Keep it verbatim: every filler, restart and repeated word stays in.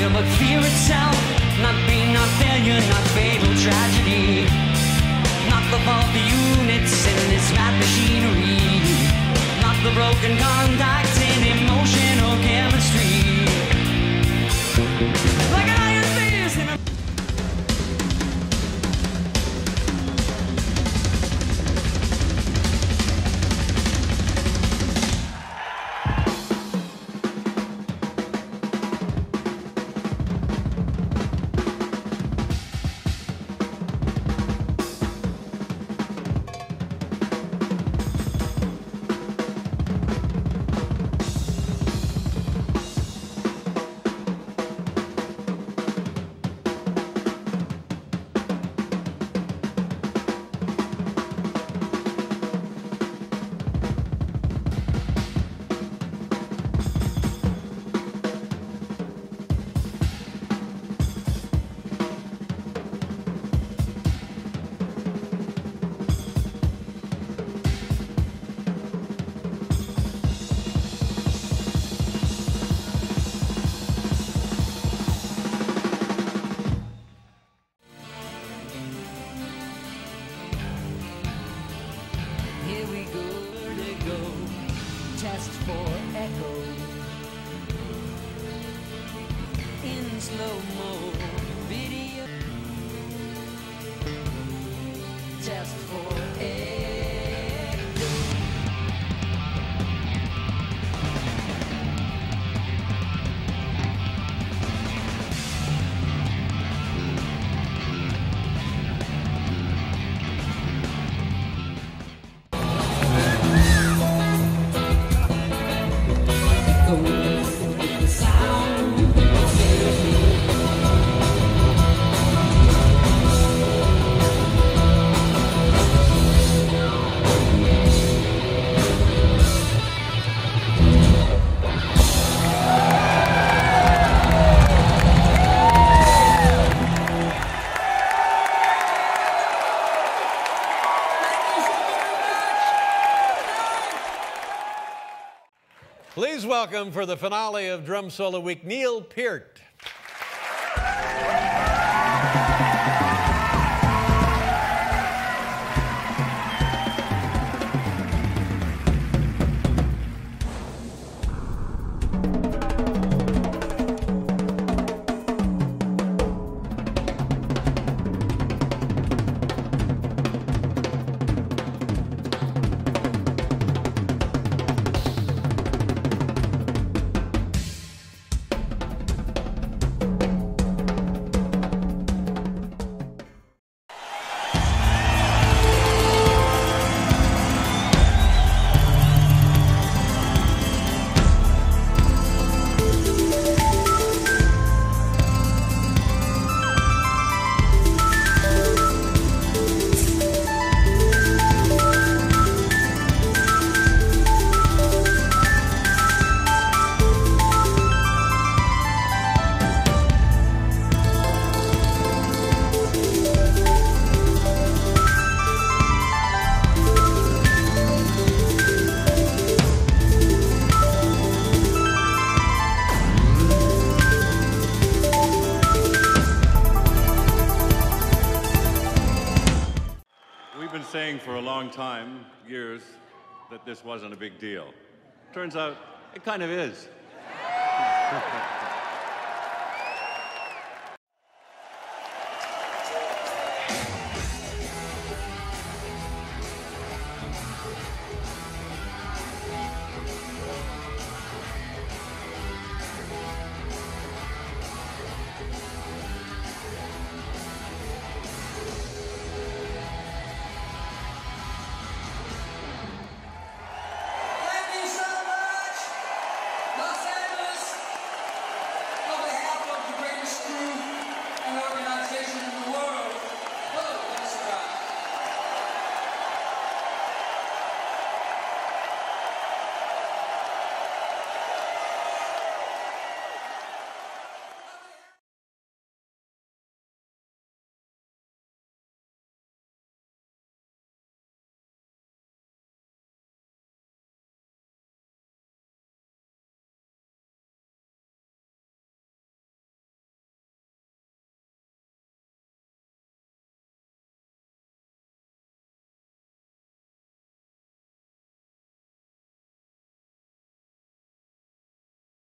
fear, but fear itself. Not being, not failure, not fatal tragedy. Not the fault of the units in this mad machinery. Not the broken contact in emotional chemistry. Like an iron fist in a... Here we go, vertigo, test for echo. In slow-mo, video. Test for echo. Please welcome, for the finale of Drum Solo Week, Neil Peart. Saying for a long time, years, that this wasn't a big deal. Turns out, it kind of is.